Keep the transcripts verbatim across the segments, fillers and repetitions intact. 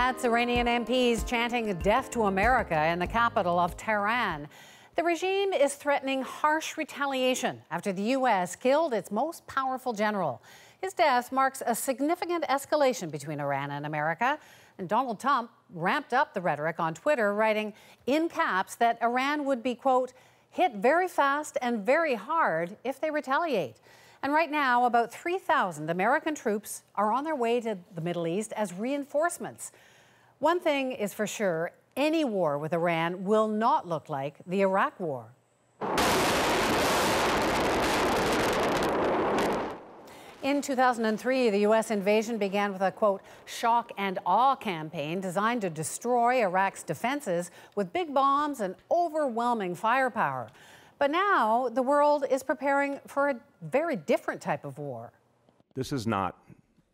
That's Iranian M Ps chanting death to America in the capital of Tehran. The regime is threatening harsh retaliation after the U S killed its most powerful general. His death marks a significant escalation between Iran and America. And Donald Trump ramped up the rhetoric on Twitter, writing in caps that Iran would be, quote, hit very fast and very hard if they retaliate. And right now, about three thousand American troops are on their way to the Middle East as reinforcements. One thing is for sure, any war with Iran will not look like the Iraq War. In two thousand three, the U S invasion began with a, quote, shock and awe campaign designed to destroy Iraq's defenses with big bombs and overwhelming firepower. But now the world is preparing for a very different type of war. This is not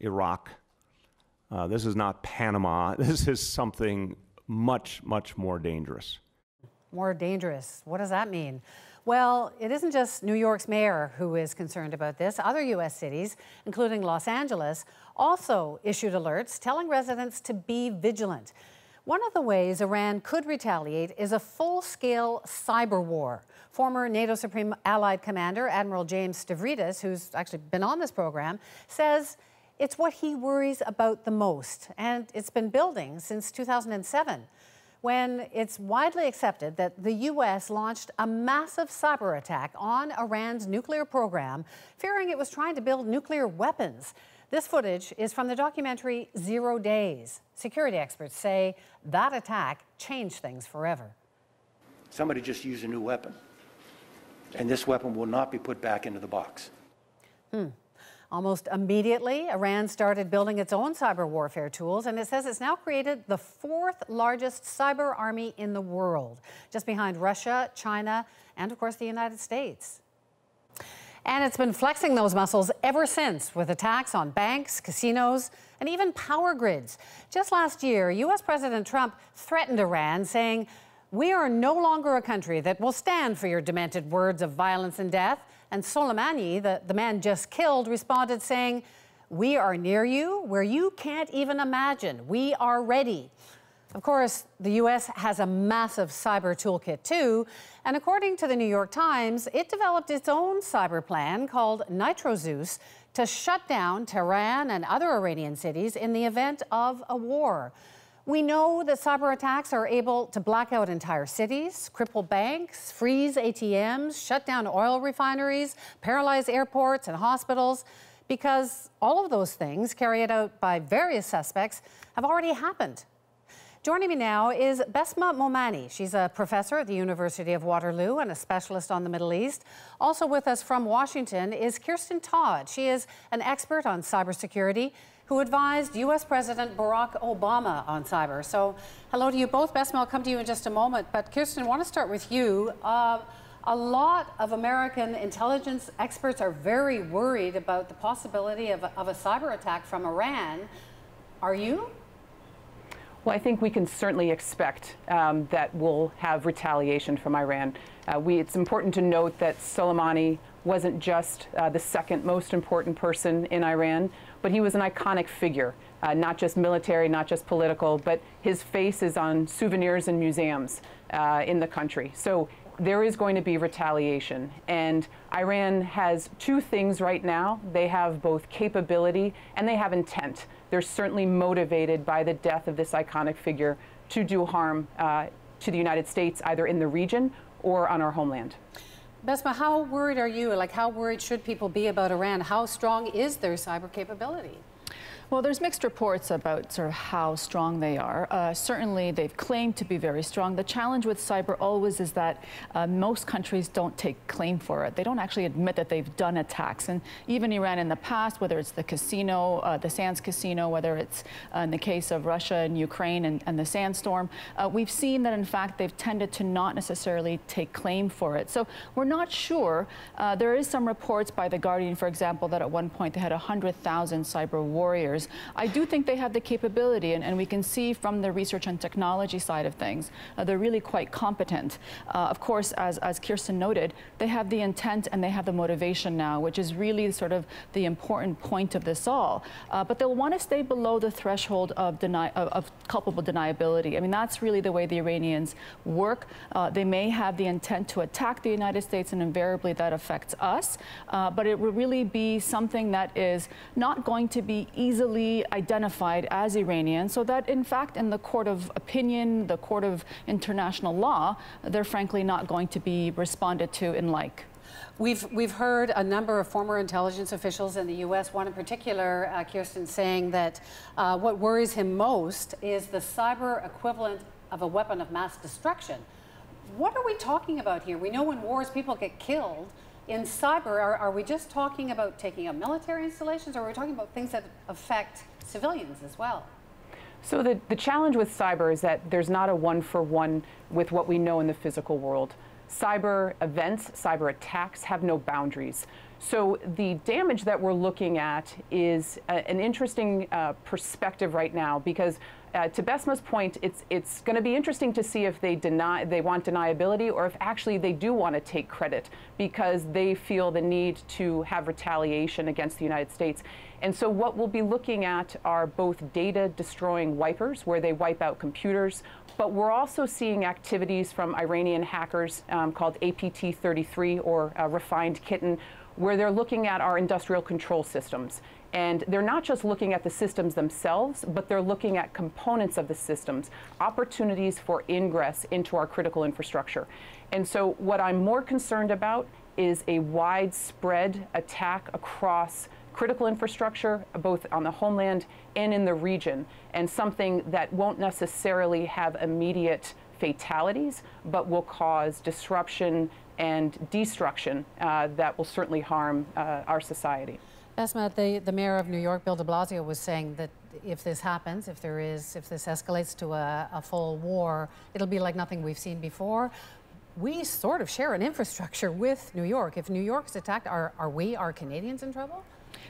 Iraq. Uh, this is not Panama. This is something much, much more dangerous. More dangerous. What does that mean? Well, it isn't just New York's mayor who is concerned about this. Other U S cities, including Los Angeles, also issued alerts telling residents to be vigilant. One of the ways Iran could retaliate is a full-scale cyber war. Former NATO Supreme Allied Commander Admiral James Stavridis, who's actually been on this program, says it's what he worries about the most, and it's been building since two thousand seven. When it's widely accepted that the U S launched a massive cyber attack on Iran's nuclear program, fearing it was trying to build nuclear weapons. This footage is from the documentary Zero Days. Security experts say that attack changed things forever. Somebody just used a new weapon, and this weapon will not be put back into the box. Hmm. Almost immediately, Iran started building its own cyber warfare tools, and it says it's now created the fourth largest cyber army in the world, just behind Russia, China, and of course the United States. And it's been flexing those muscles ever since, with attacks on banks, casinos, and even power grids. Just last year, U S President Trump threatened Iran, saying, "We are no longer a country that will stand for your demented words of violence and death." And Soleimani, the, the man just killed, responded saying, "We are near you where you can't even imagine. We are ready." Of course, the U S has a massive cyber toolkit too. And according to the New York Times, it developed its own cyber plan called NitroZeus to shut down Tehran and other Iranian cities in the event of a war. We know that cyber attacks are able to black out entire cities, cripple banks, freeze A T Ms, shut down oil refineries, paralyze airports and hospitals, because all of those things carried out by various suspects have already happened. Joining me now is Besma Momani. She's a professor at the University of Waterloo and a specialist on the Middle East. Also with us from Washington is Kirsten Todd. She is an expert on cybersecurity who advised U S President Barack Obama on cyber. So hello to you both. Besma, I'll come to you in just a moment. But Kirsten, I want to start with you. Uh, a lot of American intelligence experts are very worried about the possibility of a, of a cyber attack from Iran. Are you? Well, I think we can certainly expect um, that we'll have retaliation from Iran. Uh, we, it's important to note that Soleimani wasn't just uh, the second most important person in Iran, but he was an iconic figure, uh, not just military, not just political, but his face is on souvenirs and museums uh, in the country. So there is going to be retaliation. And Iran has two things right now. They have both capability and they have intent. They're certainly motivated by the death of this iconic figure to do harm uh, to the United States, either in the region or on our homeland. Besma, how worried are you? Like, how worried should people be about Iran? How strong is their cyber capability? Well, there's mixed reports about sort of how strong they are. Uh, certainly, they've claimed to be very strong. The challenge with cyber always is that uh, most countries don't take claim for it. They don't actually admit that they've done attacks. And even Iran in the past, whether it's the casino, uh, the Sands Casino, whether it's uh, in the case of Russia and Ukraine and, and the sandstorm, uh, we've seen that, in fact, they've tended to not necessarily take claim for it. So we're not sure. Uh, there is some reports by The Guardian, for example, that at one point they had one hundred thousand cyber warriors others, I do think they have the capability, and, and we can see from the research and technology side of things, uh, they're really quite competent. Uh, of course, as, as Kirsten noted, they have the intent and they have the motivation now, which is really sort of the important point of this all. Uh, but they'll want to stay below the threshold of, deni of, of culpable deniability. I mean, that's really the way the Iranians work. Uh, they may have the intent to attack the United States, and invariably that affects us. Uh, but it will really be something that is not going to be easily identified as Iranian, so that in fact in the court of opinion, the court of international law, they're frankly not going to be responded to in like. We've, we've heard a number of former intelligence officials in the U S, one in particular, uh, Kirsten, saying that uh, what worries him most is the cyber equivalent of a weapon of mass destruction. What are we talking about here? We know in wars people get killed. In cyber, are, are we just talking about taking up military installations, or are we talking about things that affect civilians as well? So the, the challenge with cyber is that there's not a one-for-one with what we know in the physical world. Cyber events, cyber attacks have no boundaries. So the damage that we're looking at is a, an interesting uh, perspective right now, because uh, to Besma's point, it's it's going to be interesting to see if they deny they want deniability, or if actually they do want to take credit because they feel the need to have retaliation against the United States. And so what we'll be looking at are both data destroying wipers, where they wipe out computers, but we're also seeing activities from Iranian hackers um, called A P T thirty-three, or uh, Refined Kitten, where they're looking at our industrial control systems. And they're not just looking at the systems themselves, but they're looking at components of the systems, opportunities for ingress into our critical infrastructure. And so what I'm more concerned about is a widespread attack across critical infrastructure, both on the homeland and in the region, and something that won't necessarily have immediate fatalities, but will cause disruption and destruction uh, that will certainly harm uh, our society. Besma, the, the mayor of New York, Bill de Blasio, was saying that if this happens, if there is, if this escalates to a, a full war, it'll be like nothing we've seen before. We sort of share an infrastructure with New York. If New York's attacked, are, are we, are Canadians in trouble?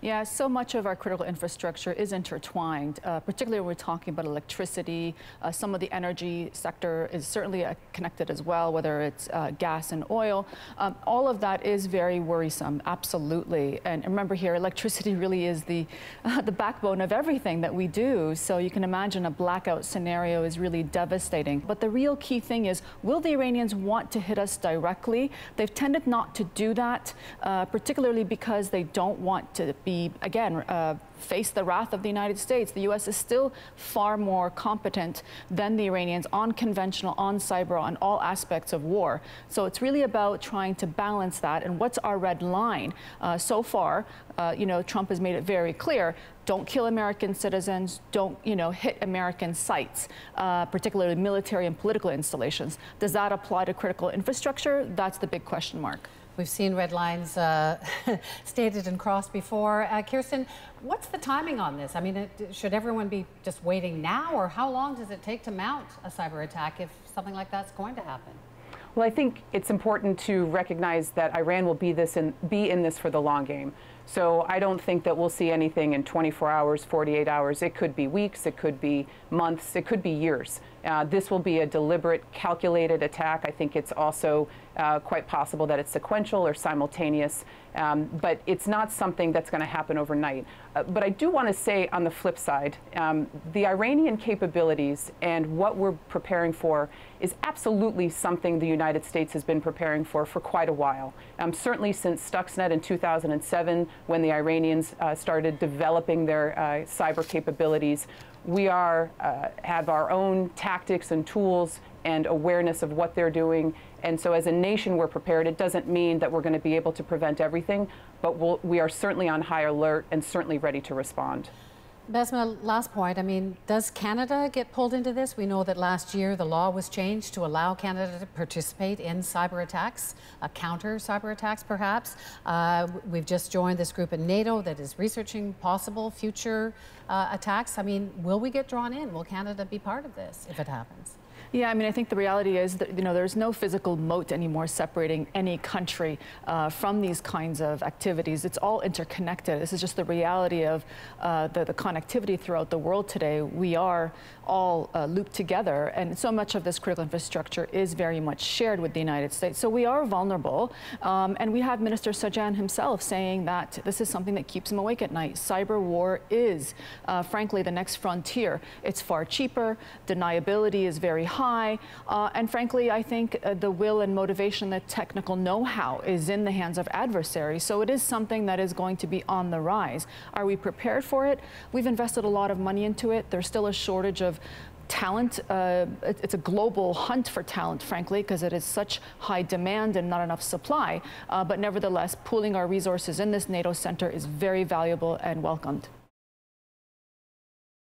Yeah, so much of our critical infrastructure is intertwined, uh, particularly when we're talking about electricity. Uh, some of the energy sector is certainly uh, connected as well, whether it's uh, gas and oil. Um, all of that is very worrisome, absolutely. And remember here, electricity really is the, uh, the backbone of everything that we do. So you can imagine a blackout scenario is really devastating. But the real key thing is, will the Iranians want to hit us directly? They've tended not to do that, uh, particularly because they don't want to be, again, uh, face the wrath of the United States. The U S is still far more competent than the Iranians on conventional, on cyber, on all aspects of war. So it's really about trying to balance that, and what's our red line? Uh, so far, uh, you know, Trump has made it very clear, don't kill American citizens, don't, you know, hit American sites, uh, particularly military and political installations. Does that apply to critical infrastructure? That's the big question mark. We've seen red lines uh, stated and crossed before. Uh, Kirsten, what's the timing on this? I mean, it, should everyone be just waiting now, or how long does it take to mount a cyber attack if something like that's going to happen? Well, I think it's important to recognize that Iran will be this in, be in this for the long game. So I don't think that we'll see anything in twenty-four hours, forty-eight hours. It could be weeks, it could be months, it could be years. Uh, this will be a deliberate, calculated attack. I think it's also uh, quite possible that it's sequential or simultaneous, um, but it's not something that's going to happen overnight. Uh, but I do want to say, on the flip side, um, the Iranian capabilities and what we're preparing for is absolutely something the United States has been preparing for for quite a while, um, certainly since Stuxnet in two thousand seven, when the Iranians uh, started developing their uh, cyber capabilities. We are, uh, have our own tactics and tools and awareness of what they're doing. And so as a nation, we're prepared. It doesn't mean that we're going to be able to prevent everything, but we'll, we are certainly on high alert and certainly ready to respond. Besma, last point. I mean, does Canada get pulled into this? We know that last year the law was changed to allow Canada to participate in cyber attacks, uh, counter cyber attacks perhaps. Uh, we've just joined this group in NATO that is researching possible future uh, attacks. I mean, will we get drawn in? Will Canada be part of this if it happens? Yeah, I mean, I think the reality is that, you know, there's no physical moat anymore separating any country uh, from these kinds of activities. It's all interconnected. This is just the reality of uh, the, the connectivity throughout the world today. We are all uh, looped together, and so much of this critical infrastructure is very much shared with the United States. So we are vulnerable, um, and we have Minister Sajjan himself saying that this is something that keeps him awake at night. Cyber war is, uh, frankly, the next frontier. It's far cheaper. Deniability is very high. High, uh, and frankly, I think uh, the will and motivation, the technical know-how is in the hands of adversaries. So it is something that is going to be on the rise. Are we prepared for it? We've invested a lot of money into it. There's still a shortage of talent. Uh, it's a global hunt for talent, frankly, because it is such high demand and not enough supply. Uh, but nevertheless, pooling our resources in this NATO center is very valuable and welcomed.